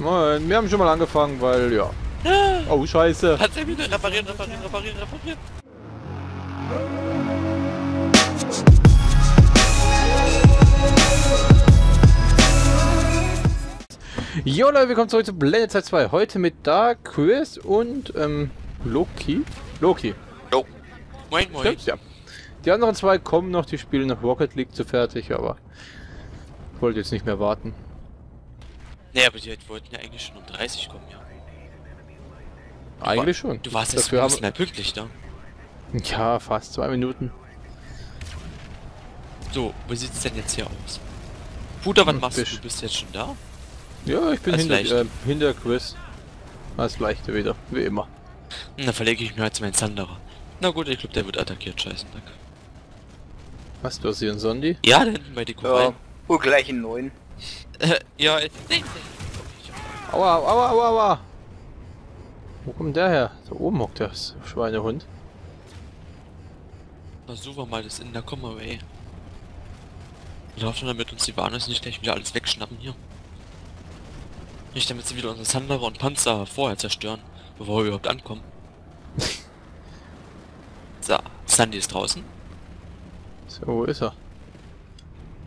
Moin, wir haben schon mal angefangen, weil ja. Oh, scheiße. Hat's ja wieder reparieren. Jo Leute, willkommen zurück zu Blended Zeit 2. Heute mit Dark Chris und Loki. Jo. Moin, moin. Stimmt's, ja. Die anderen zwei kommen noch, die spielen noch Rocket League zu fertig, aber ich wollte jetzt nicht mehr warten. Ne, aber die wollten ja eigentlich schon um 30 kommen, ja. Eigentlich schon. Du warst jetzt ein bisschen pünktlich da. Ja, fast 2 Minuten. So, wie sieht's denn jetzt hier aus? Puder, wann machst du? Du bist jetzt schon da? Ja, ich bin hinter Chris. Als Leichte wieder, wie immer. Na, verlege ich mir jetzt meinen Sanderer. Na gut, ich glaube, der wird attackiert, scheißen, danke. Was passiert, Sondi? Ja, da hinten bei die Kuh. Oh, gleich einen neuen. Ja, nee. Aua. Wo kommt der her? Da oben hockt der Schweinehund. Versuchen wir mal das in der Comaway. Wir hoffen, damit uns die Warners nicht gleich wieder alles wegschnappen hier. Nicht damit sie wieder unsere Sanderer und Panzer vorher zerstören, bevor wir überhaupt ankommen. So, Sandy ist draußen. So, wo ist er?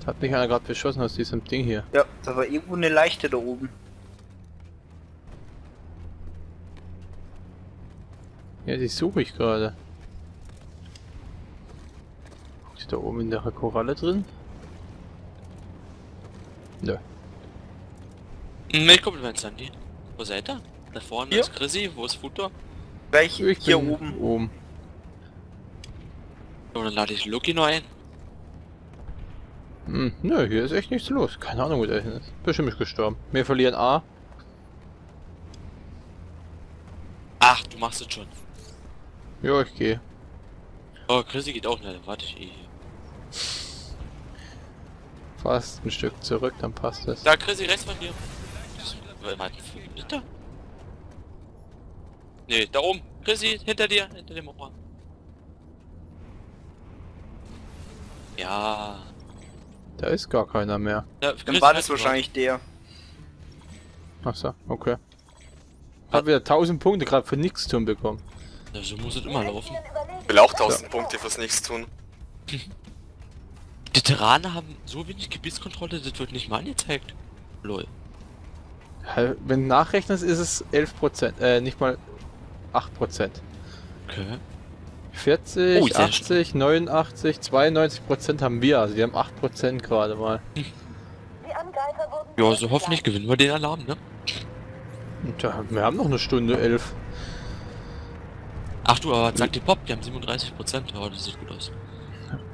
Da hat mich einer gerade beschossen aus diesem Ding hier. Ja, da war irgendwo eine Leichte da oben. Ja, die suche ich gerade. Ist da oben in der Koralle drin? Nö. Ja. Ich komme mit Sandy. Wo seid ihr? Da vorne ist Chrissy, wo ist Futter? Gleich hier oben. So, dann lade ich Loki noch ein. Nö, hier ist echt nichts los. Keine Ahnung, wo der hin ist. Bestimmt nicht gestorben. Wir verlieren A. Ach, du machst es schon. Ja, ich gehe. Oh, Chrissy geht auch nicht. Warte ich hier. Fast ein Stück zurück, dann passt das. Da, Chrissy, rechts von dir. Warte, nee, da oben. Chrissy, hinter dir, hinter dem Ohr. Ja. Da ist gar keiner mehr. Ja, dann war das wahrscheinlich der. Ach so, okay. Hab wieder 1000 Punkte gerade für nichts tun bekommen. Ja, so muss es immer laufen. Ich will auch 1000 Punkte fürs nichts tun. Die Terraner haben so wenig Gebietskontrolle, das wird nicht mal angezeigt. Lol. Wenn du nachrechnest, ist es 11%, nicht mal 8%. Okay. 40, oh, 80, 89, 92% haben wir, also die haben 8% gerade mal. Ja, also hoffentlich gewinnen wir den Alarm, ne? Tja, wir haben noch eine Stunde, 11. Ach du, aber sagt die Pop, die haben 37%, ja, das sieht gut aus.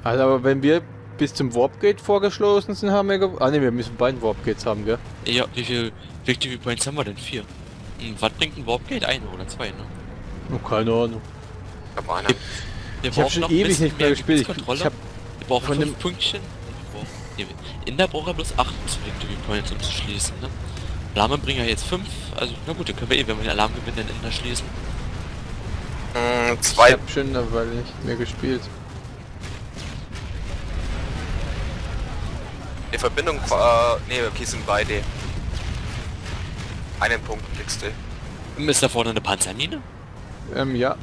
Also, aber wenn wir bis zum Warp Gate vorgeschlossen sind, haben wir wir müssen beiden Warp Gates haben, gell? Ja, wie viel Victory Points haben wir denn? 4. Was bringt ein Warp Gate? 1 oder 2, ne? Oh, keine Ahnung. Ich hab schon ewig nicht mehr gespielt. Ich hab brauchen von dem Pünktchen. In der braucht er bloß 8 Victory Points, um zu schließen, ne? Alarme bringen ja jetzt 5, also na gut, dann können wir wenn wir den Alarm gewinnen, dann Ender schließen. 2. Ich hab schon dabei nicht mehr gespielt. Die Verbindung war... Ne, okay, sind beide. Einen Punkt kriegst du. Ist da vorne eine Panzermine? Ja.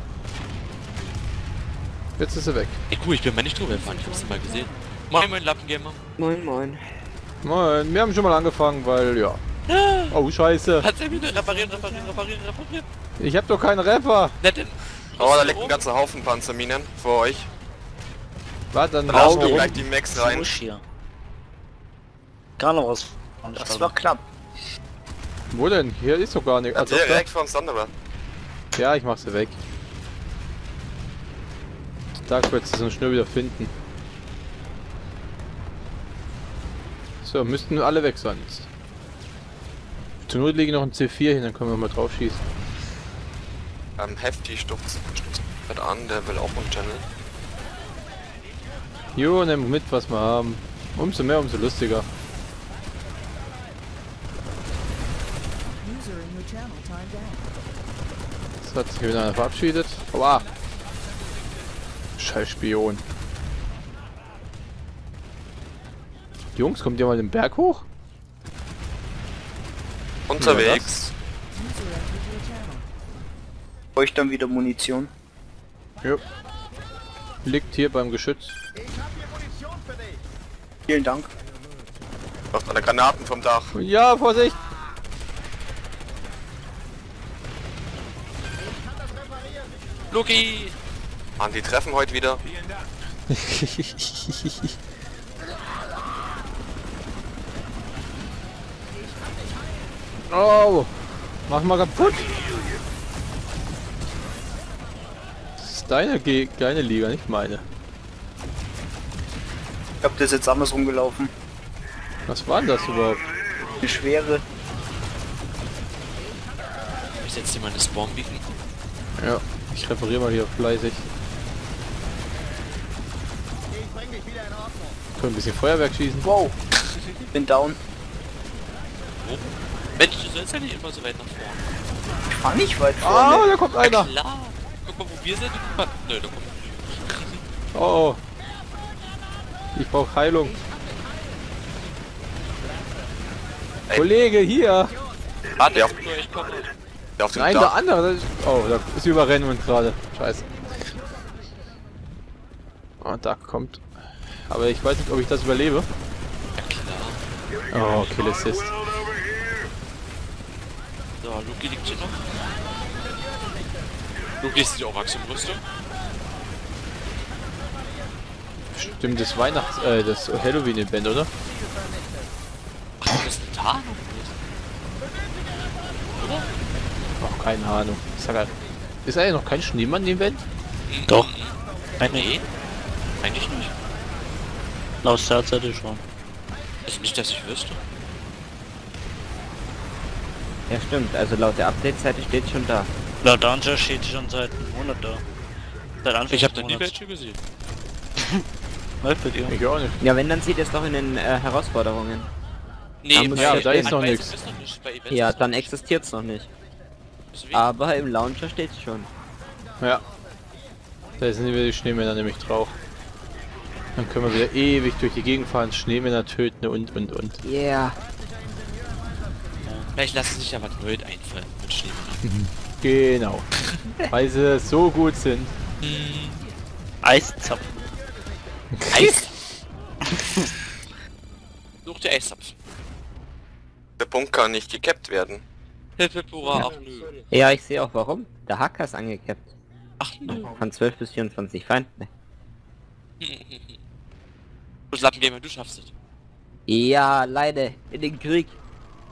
Jetzt ist er weg. Ey, cool, ich bin mal nicht drüber gefahren, ich hab's mal gesehen. Moin, moin, Lappengamer. Moin, moin. Moin, wir haben schon mal angefangen, weil, ja. Oh, scheiße. Hat's ja wieder reparieren. Ich hab doch keinen Rapper. Oh, da liegt ein ganzer Haufen Panzerminen vor euch. Warte, dann haust du gleich die Max rein. Gar noch was. Das war knapp. Wo denn? Hier ist doch gar nichts. Also direkt vor uns andere. Ja, ich mach sie weg. Da kannst du so schnell wieder finden. So, müssten alle weg sein jetzt. Zur Not lege ich noch ein C4 hin, dann können wir mal drauf schießen. Heftig stupst an, der will auch einen Channel. Jo, nimm mit, was wir haben. Umso mehr, umso lustiger. Das hat sich wieder einer verabschiedet. Aua! Scheiß Spion. Jungs, kommt ihr mal den Berg hoch? unterwegs. Brauche ich dann wieder Munition? Jo. Liegt hier beim Geschütz. Ich hab hier Munition für dich. Vielen Dank. Macht alle Granaten vom Dach. Ja, Vorsicht! Loki! Mann, die treffen heute wieder. Vielen Dank. Oh! Mach mal kaputt! Das ist deine kleine Liga, nicht meine. Ich hab das jetzt andersrum gelaufen. Was war denn das überhaupt? Die Schwere. Ist jetzt jemand das Spawn-Biffen? Ja, ich repariere mal hier fleißig. Ich bring dich wieder in Ordnung. Können ein bisschen Feuerwerk schießen. Wow! Bin down. Oh. Mensch, du sollst ja nicht immer so weit nach vorne. Ich fahr nicht weit vorne. Ah, da kommt einer! Klar. Guck mal, wo wir sind. Nö, da kommt einer. Oh, oh. Ich brauch Heilung. Ey. Kollege, hier! Ah, der auf den Nein, der andere! Oh, da ist überrennen wir gerade. Scheiße. Oh, da kommt... Aber ich weiß nicht, ob ich das überlebe. Ja, klar. Oh, Kill Assist. So, Luki liegt hier noch. Luki ist die Orachsum-Rüstung. Stimmt, das das Halloween Event, oder? Noch keine Ahnung. Ich sag halt, ist eigentlich noch kein Schneemann-Event? Doch. Nein, nee. Eigentlich nicht. Laut Startseite schon. Also nicht, dass ich wüsste. Ja stimmt, also laut der Update-Seite steht schon da. Laut Danger steht schon seit einem Monat da. Seit Anfang ich hab da nie welche gesehen. Läuft bei dir. Ich auch nicht. Ja, wenn, dann sieht es doch in den Herausforderungen. Nee, ja, da ist noch nichts. Ja, dann existiert es noch nicht. Aber im Launcher steht es schon. Ja. Da sind wieder die Schneemänner nämlich drauf. Dann können wir wieder ewig durch die Gegend fahren, Schneemänner töten und. Yeah. Vielleicht lassen sich ja was Neues einfallen mit Schneemännern. Genau. Weil sie so gut sind. Eiszopf. Eis. Such dir Eiszopf. Der Punkt kann nicht gekappt werden. Ja, ja, ich sehe auch warum. Der Hacker ist angekappt. Ach nö. Von 12 bis 24 Feinden. Das Lappengamer, du schaffst es. Ja, leider. In den Krieg.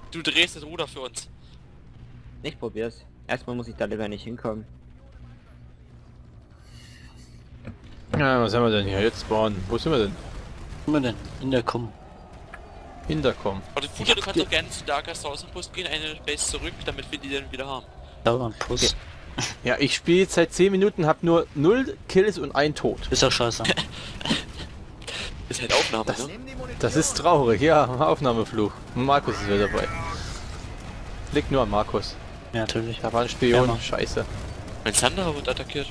Du drehst das Ruder für uns. Ich probier's. Erstmal muss ich da lieber nicht hinkommen. Ja, was haben wir denn hier? Jetzt spawnen. Wo sind wir denn? Wo sind wir denn? In der Kumm. Hinterkommen. Aber du kannst doch gerne zu Darker-Sousen-Post gehen, eine Base zurück, damit wir die dann wieder haben. Dauer Plus. Ja, ich spiele jetzt seit 10 Minuten, hab nur 0 Kills und 1 Tod. Ist doch scheiße. Ist halt Aufnahme, das, ne? Das ist traurig, ja, Aufnahmefluch. Markus ist wieder dabei. Liegt nur an Markus. Ja, natürlich. Da war ein Spion, ja, scheiße. Mein Sander wird attackiert.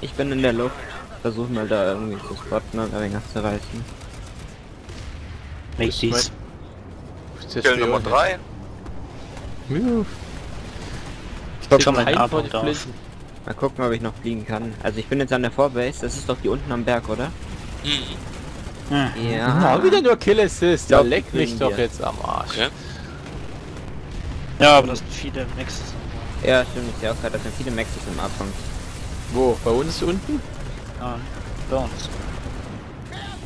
Ich bin in der Luft. Versuch mal da irgendwie zu spotten und irgendwas zu reißen. Mächtig. Kill Nummer 3. Ich glaube schon ein Abend da. Mal gucken, ob ich noch fliegen kann. Also ich bin jetzt an der Vorbase, das ist doch die unten am Berg, oder? Ja. Wieder nur Kill Assist, da leck mich doch jetzt am Arsch. Ja, aber das sind viele Maxes. Ja, stimmt, ich sehe auch gerade, das sind viele Maxes im Abhang. Wo? Bei uns unten? Ah, bei uns.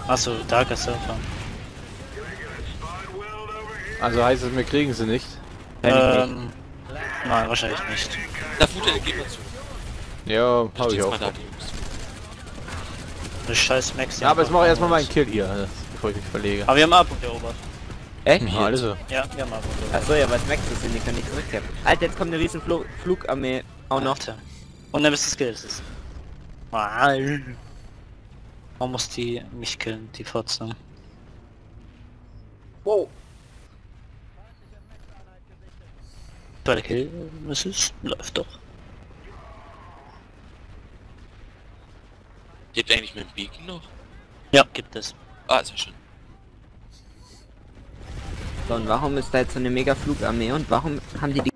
Achso, Dagas-Server. Also heißt es, wir kriegen sie nicht? Nein, wahrscheinlich nicht. Da Futter, geht mal zu. Ja, hab ich auch. Eine scheiß Max. Ja, aber jetzt mach ich erstmal meinen Kill hier, bevor ich mich verlege. Aber wir haben A-Punkt erobert. Echt? Ja, also. Ja, wir haben A-Punkt erobert. Achso, ja, weil es Max sind, die können nicht zurückkehren. Alter, jetzt kommt eine riesen Flugarmee. Auch noch. Alter. Und dann bist du skills. Man muss die mich killen, die Fotze. Wow. Der Kill Mrs. läuft doch. Gibt eigentlich mit dem Beacon noch? Ja, gibt es. Ah, sehr schön. So, und warum ist da jetzt so eine mega Flugarmee und warum haben die